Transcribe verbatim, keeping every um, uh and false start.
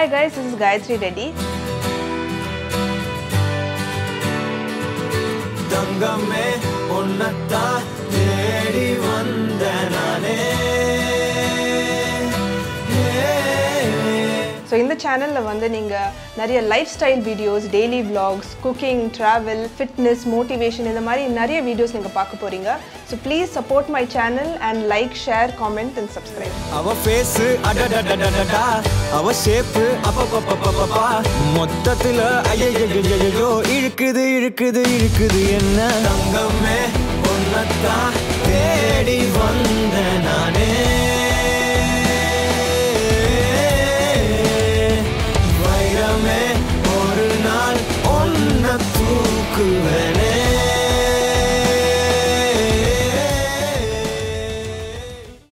Hi guys, this is Gayathri Reddy. Dangame unnatta thedi vandanane. So in the channel la vanda neenga nariya lifestyle videos, daily vlogs, cooking, travel, fitness, motivation indha mari nariya videos neenga paaka poringa. So please support my channel and like, share, comment and subscribe. Our face adadadadada, our shape apapapapapa, mottathila ayayayayayyo irukkudu irukkudu irukkudu enna thangame onnatta thedi vandha.